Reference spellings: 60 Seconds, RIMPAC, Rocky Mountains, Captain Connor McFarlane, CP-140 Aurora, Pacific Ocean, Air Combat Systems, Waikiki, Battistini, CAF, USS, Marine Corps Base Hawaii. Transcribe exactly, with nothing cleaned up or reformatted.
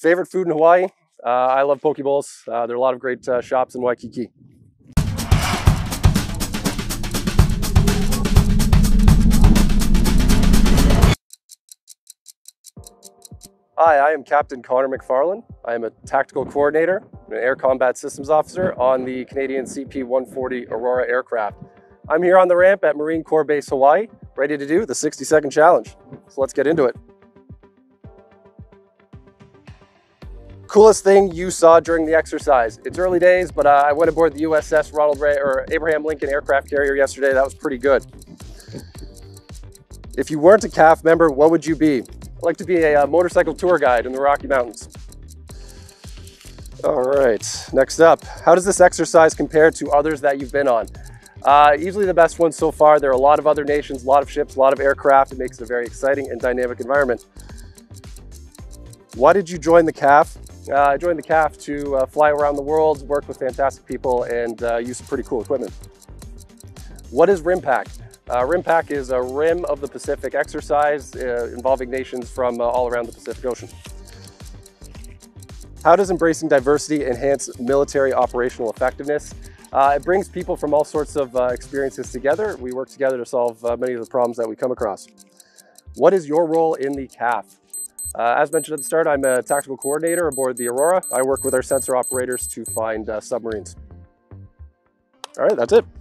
Favorite food in Hawaii? Uh, I love poke bowls. Uh, there are a lot of great uh, shops in Waikiki. Hi, I am Captain Connor McFarlane. I am a tactical coordinator and an air combat systems officer on the Canadian C P one forty Aurora aircraft. I'm here on the ramp at Marine Corps Base Hawaii, ready to do the sixty second challenge. So let's get into it. Coolest thing you saw during the exercise? It's early days, but uh, I went aboard the U S S Ronald Re or Abraham Lincoln aircraft carrier yesterday. That was pretty good. If you weren't a C A F member, what would you be? I'd like to be a uh, motorcycle tour guide in the Rocky Mountains. All right, next up. How does this exercise compare to others that you've been on? Uh, easily the best one so far. There are a lot of other nations, a lot of ships, a lot of aircraft. It makes it a very exciting and dynamic environment. Why did you join the C A F? Uh, I joined the C A F to uh, fly around the world, work with fantastic people, and uh, use some pretty cool equipment. What is RIMPAC? Uh, RIMPAC is a Rim of the Pacific exercise uh, involving nations from uh, all around the Pacific Ocean. How does embracing diversity enhance military operational effectiveness? Uh, it brings people from all sorts of uh, experiences together. We work together to solve uh, many of the problems that we come across. What is your role in the C A F? Uh, as mentioned at the start, I'm a tactical coordinator aboard the Aurora. I work with our sensor operators to find uh, submarines. All right, that's it.